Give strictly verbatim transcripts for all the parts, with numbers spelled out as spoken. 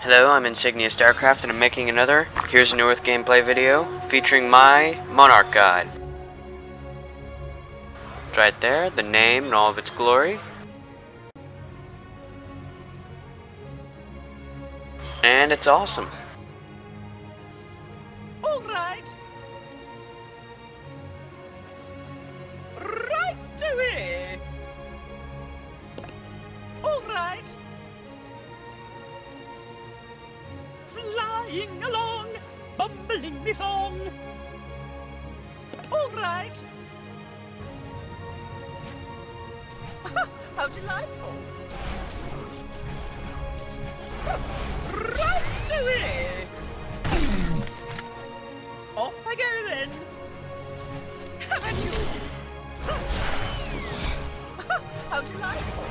Hello, I'm Insignia Starcraft and I'm making another Here's a New Earth gameplay video featuring my Monarch Guide. It's right there, the name and all of its glory. And it's awesome. All right. Right away. All right. Flying along, bumbling me song. All right. How delightful. Right away. Off I go then. How about you? How delightful.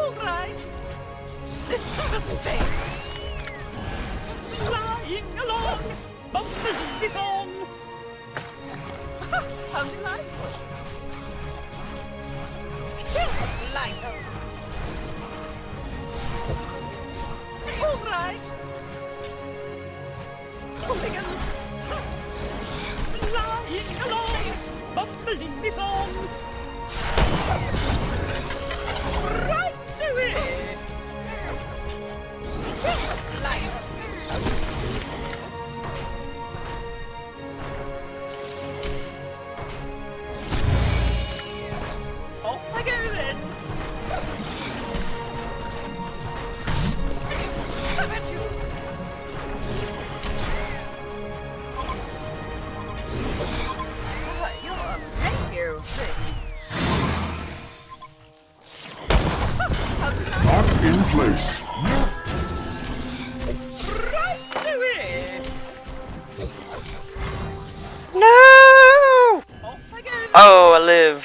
All right. This is a space. Flying along, bumping is on. How delightful. Light up. All right. Hooligan. Flying along, bumping is on. Right. Off I go then. How about you? Oh, you're a radio thing. I'm in place. Right away. No! Oh, oh, I live.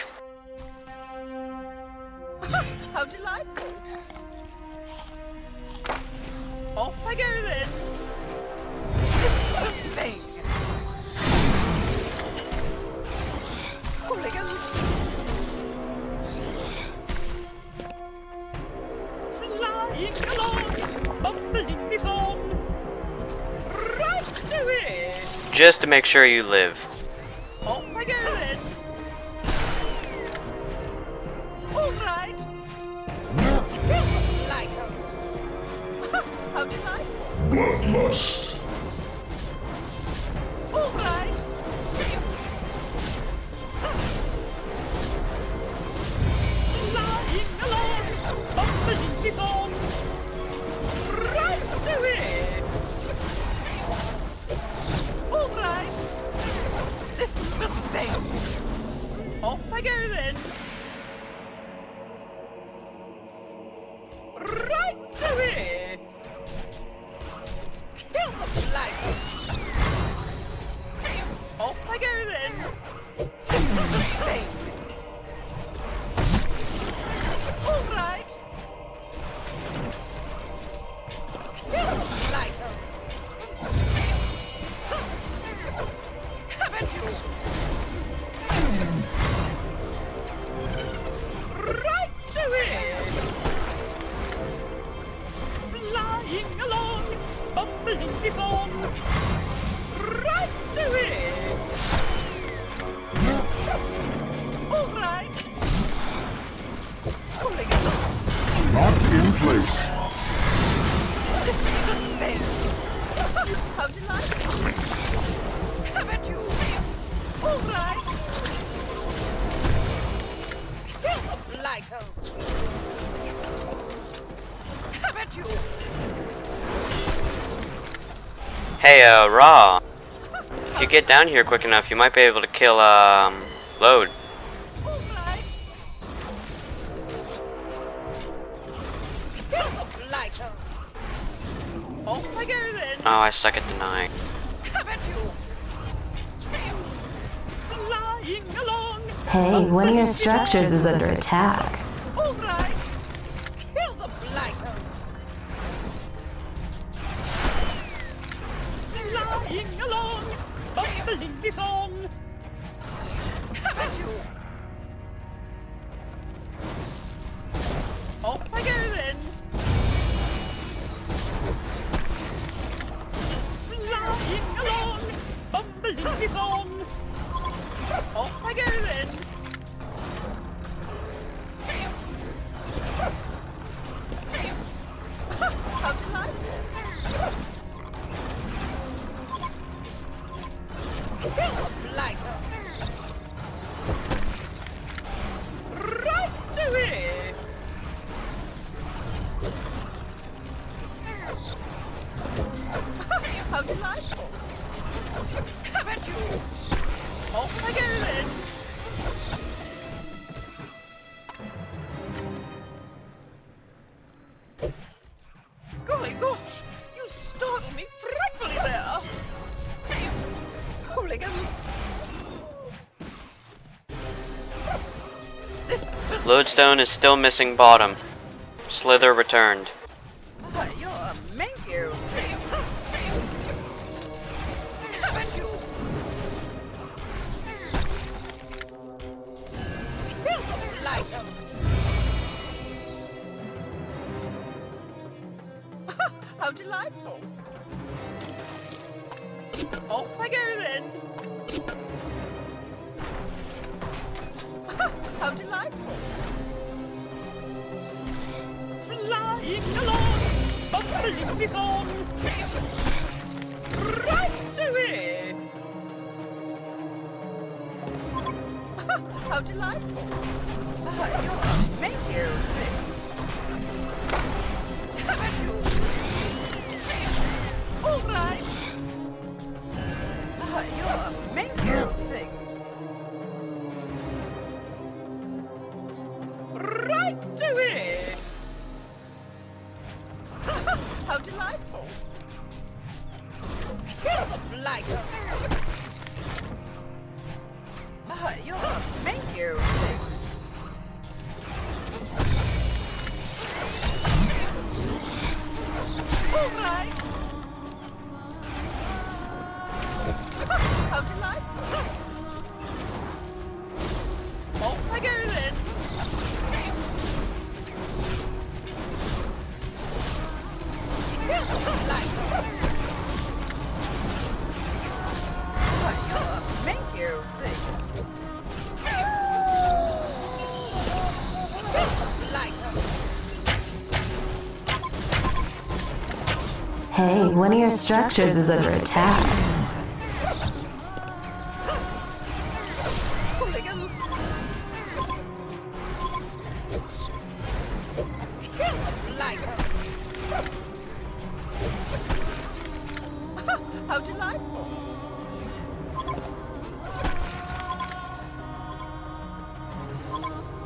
How delightful. Off I go then. This thing. Hooligans. Flying along, bumbling is on. Right away. Just to make sure you live. Off I go then. All right. How delightful. Bloodlust. All right. Flying along, bumping is on. Right away. All right. This is the stage. Off I go then. Right away! Kill the flight! Off I go then! All right! Kill the flight! Haven't you? Right away! Flying along, bumbling is on. Right away. All right. Pulling it up. Not in place. This is the stage. How delightful. Haven't you? All right. Kill the blighter. Haven't you? Hey, uh, Raw, if you get down here quick enough, you might be able to kill, um, Load. All right. Kill the blighter. Off I go then. Oh, I suck at denying. Haven't you? Flying along. Hey, one of your structures is under attack. All right. Kill the blighter. Flying along, bumbling is on. Haven't you? Off Lodestone is still missing bottom. Slither returned. Uh, you're a menu. Haven't you? Light him. How delightful. Off I go then. How delightful! Flying along, bubbling is on, right away! How delightful! Uh, you're a menu! Haven't you? All right! Uh, you're a menu thing! Right to it! How delightful! You're the blighter! Uh, you're a menu! All right! How delightful! Off I go then! Hey, one of your structures is under attack. How delightful!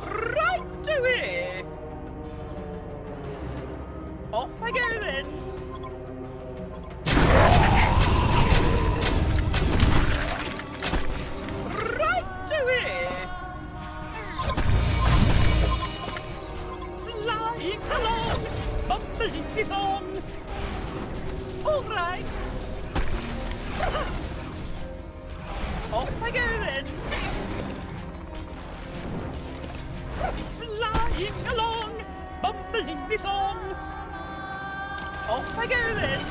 Right away! Off I go then! Right away! Flying along! Bumbling is on! All right! Off I go then! Flying along! Bumbling is on! Off I go then!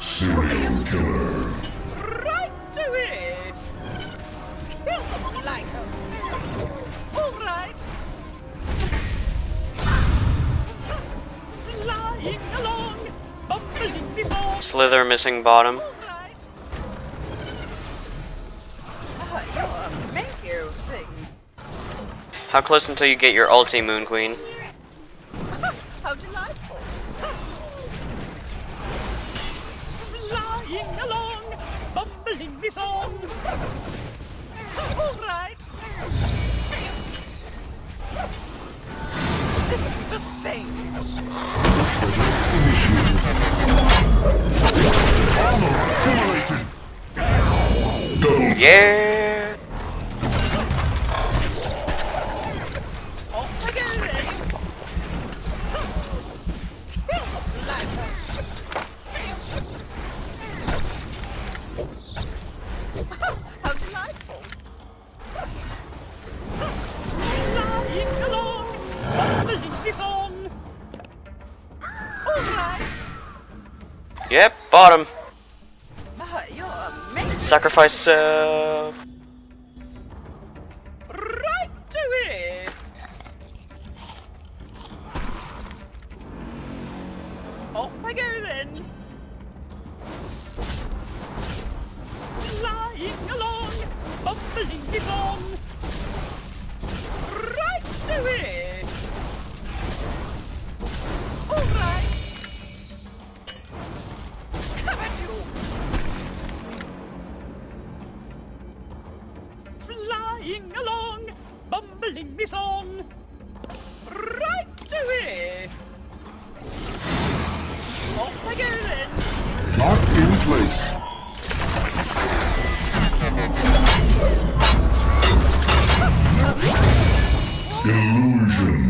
Serial killer! Right to it! Kill the blighter! Alright! Flying along! Bumbling is on! Slither missing bottom. How close until you get your ulti, Moon Queen? How delightful! Flying along, bumbling this on! All right! This is the thing! Armor assimilated! Yeah! Yep, bottom. Uh, you're amazing. Sacrifice self. Uh... Right to it. Off I go then. Flying along, bubbling is on. Right to it. on right away. Off I go then. Lock in place. Illusion.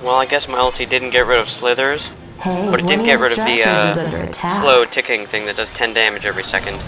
Well, I guess my ulti didn't get rid of slithers, hey, but it did get rid of the uh, slow ticking thing that does ten damage every second.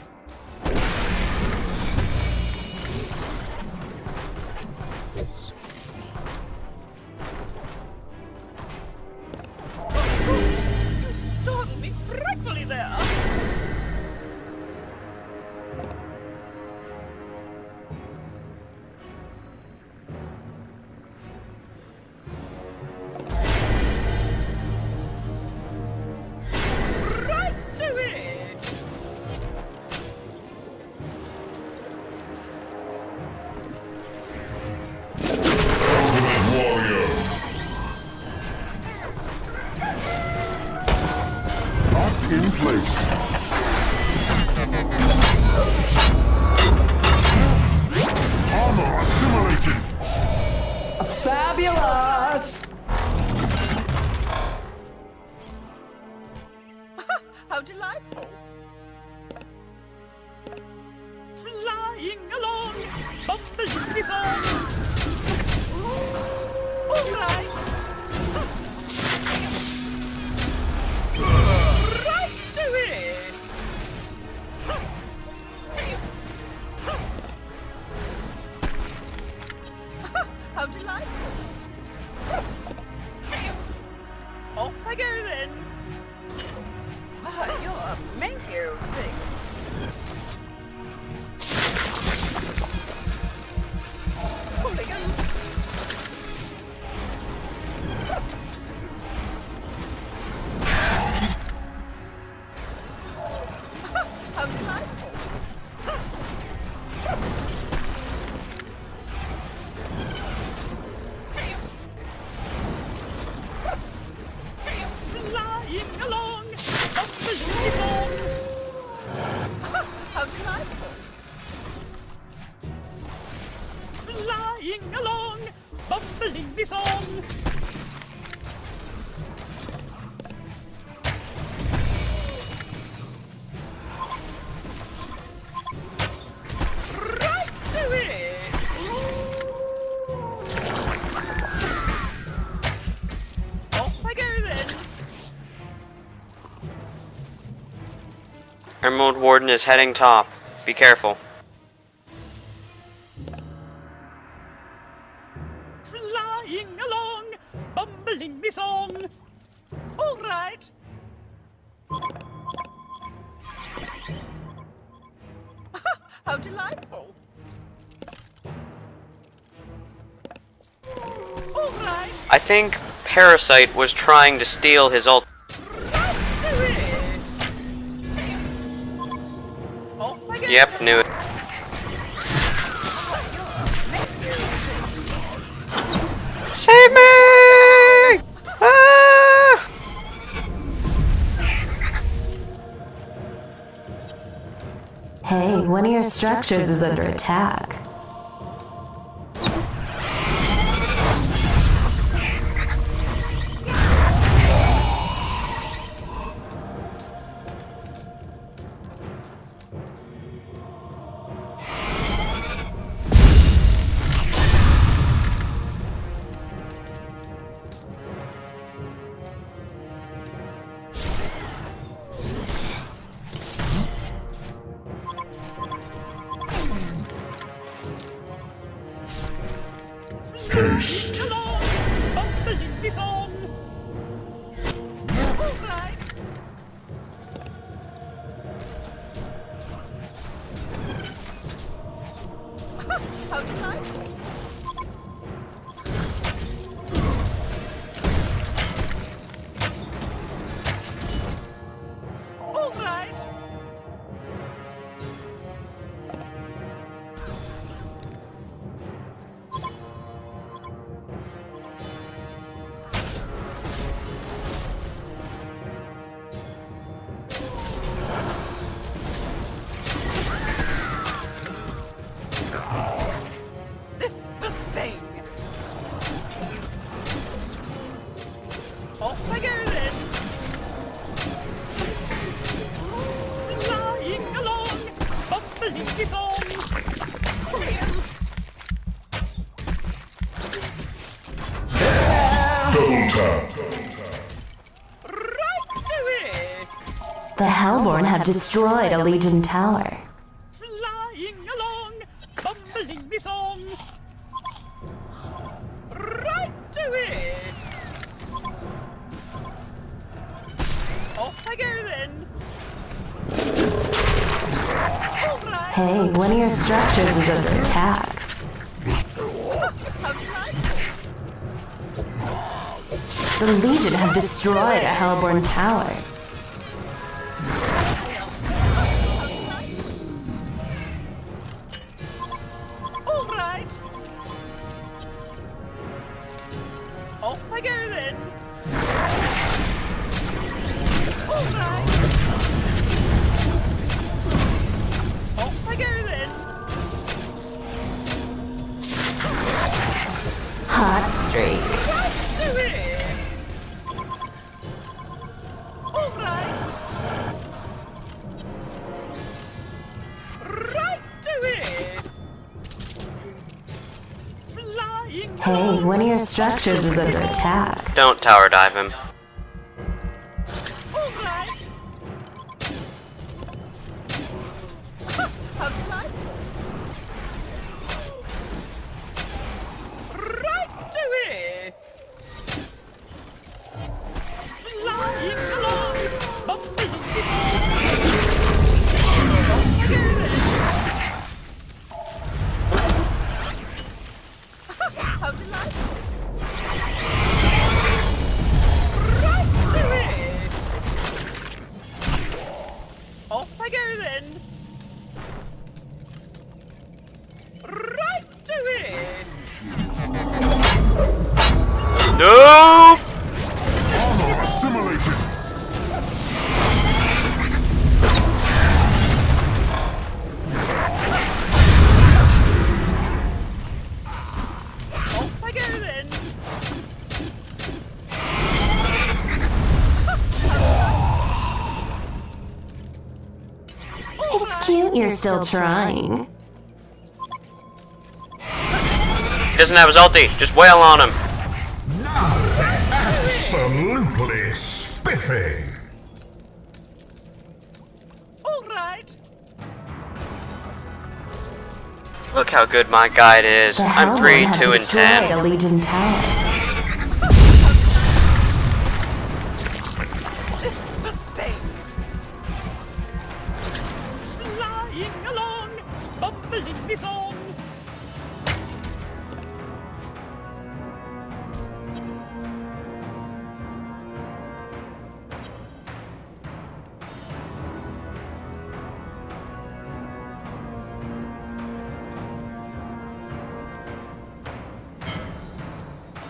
All right. is on! Emerald Warden is heading top. Be careful. Flying along, bumbling me song. All right. How delightful. All right. I think Parasite was trying to steal his ult. Yep, knew it. Save me! Ah! Hey, one of your structures is under attack. The Hellborn have destroyed a Legion tower. Flying along, bumbling me song. Right to it. Off I go then. Right. Hey, one of your structures is under attack. The Legion have destroyed a Hellborn tower. Hey, one of your structures is under attack. Don't tower dive him. Off I go then! That's cute, you're still trying. He doesn't have his ulti, just wail on him. Now, absolutely spiffing. Alright. Look how good my guide is. I'm three, two, and ten. Legion tower.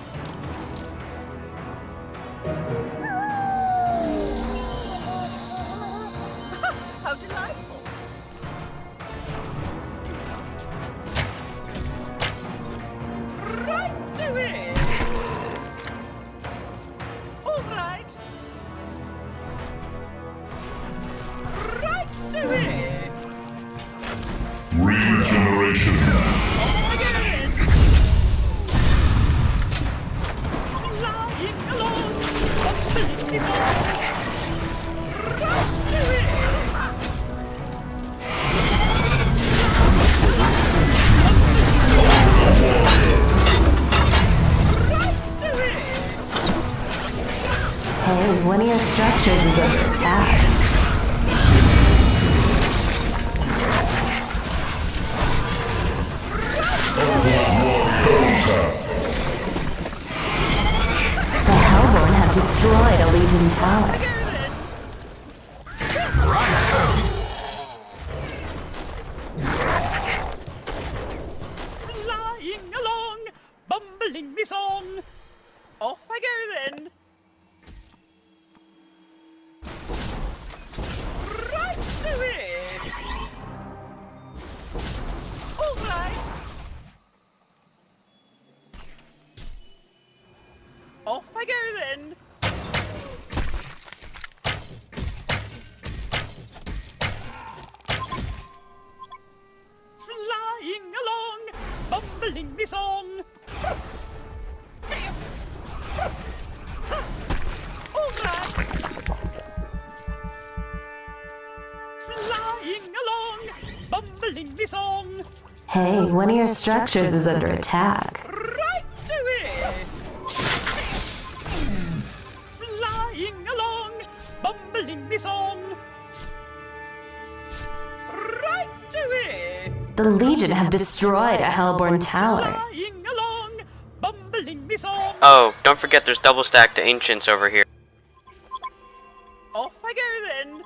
One of your structures is under attack. The Hellborn have destroyed a Legion tower. Hey, one of your structures is under attack. Right to it! Flying along, bumbling me song. Right to it! The Legion have destroyed a Hellborn tower. Flying along, bumbling me song. Oh, don't forget there's double stack to Ancients over here. Off I go then.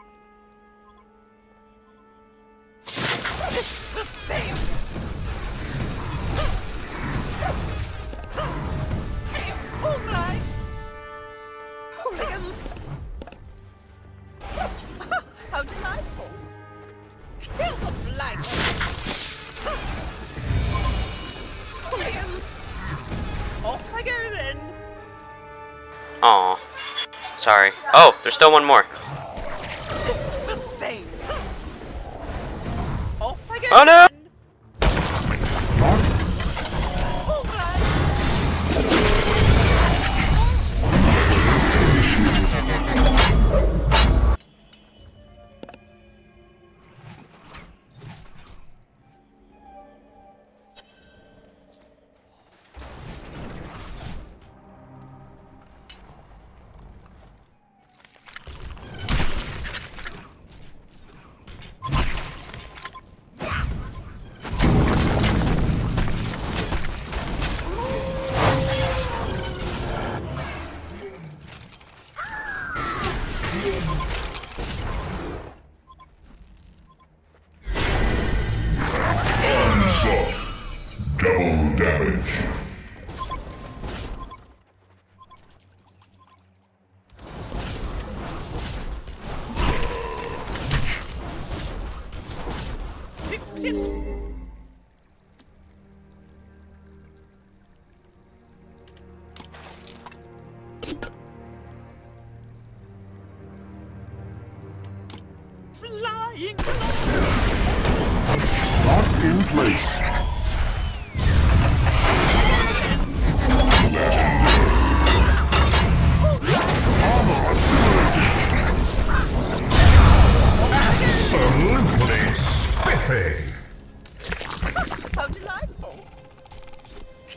The same. Aw, sorry. Oh, there's still one more. Oh no! Flying along. Locked in place. Armor assimilated. Absolutely spiffy. How delightful.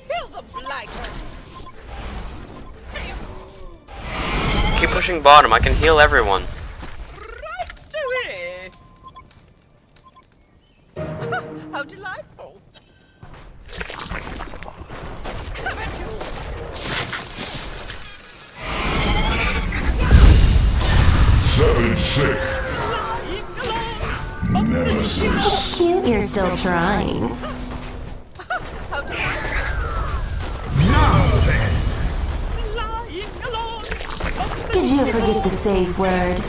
Kill the blighter. Keep pushing bottom. I can heal everyone. How delightful! Come at you! Seven sick! Nemesis! It's cute you're still trying. How delightful! Now then! Flying alone! Did you forget the safe word?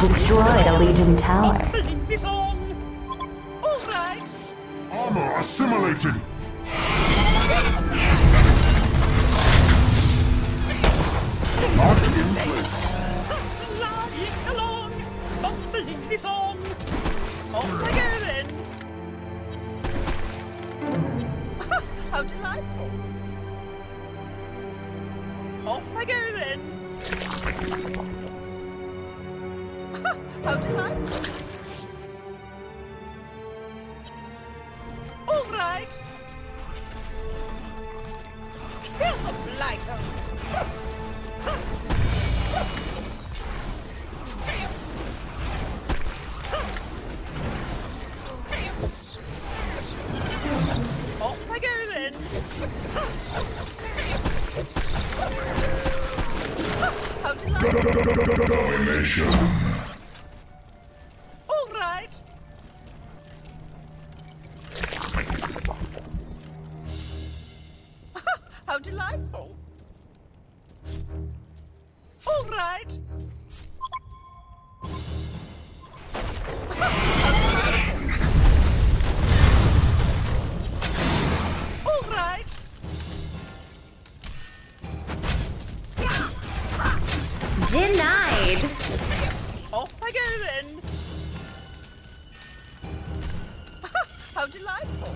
Destroyed a Legion tower. All right. Armor assimilated. Not in place. Flying along, bumping this on. Off I go then. How delightful. Off I go then. How delightful! All right! Kill the blighter! Off I go then! How delightful! Domination! How delightful! All right. All right. Denied. Off I go then. How delightful!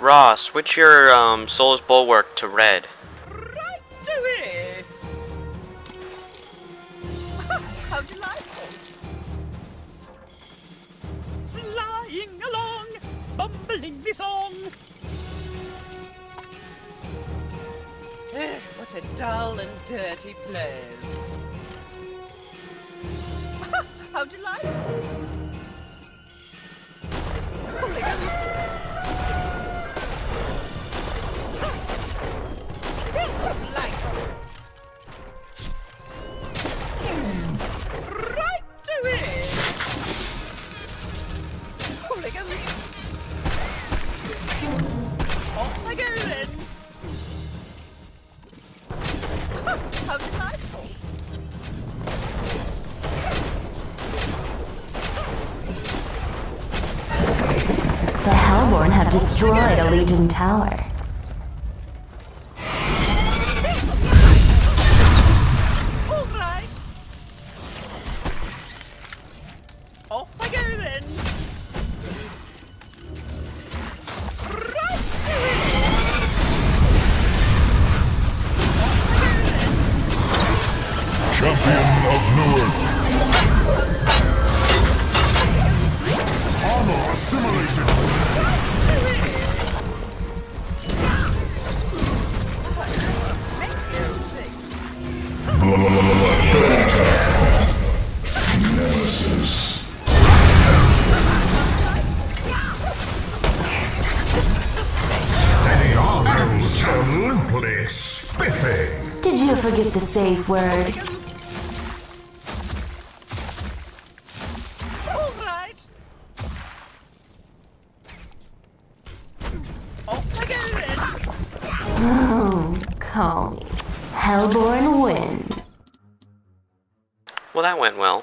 Ra, switch your um, Soul's Bulwark to red. Right to it! How delightful! Flying along, bumbling this on. What a dull and dirty place. How delightful! How delightful! The Hellborn have destroyed a Legion tower. All right. Off I go then. Champion of New Earth. Armor assimilated. Nemesis. Steady on, absolutely spiffy. Did you forget the safe word? Oh, call me. Hellborn wins. Well, that went well.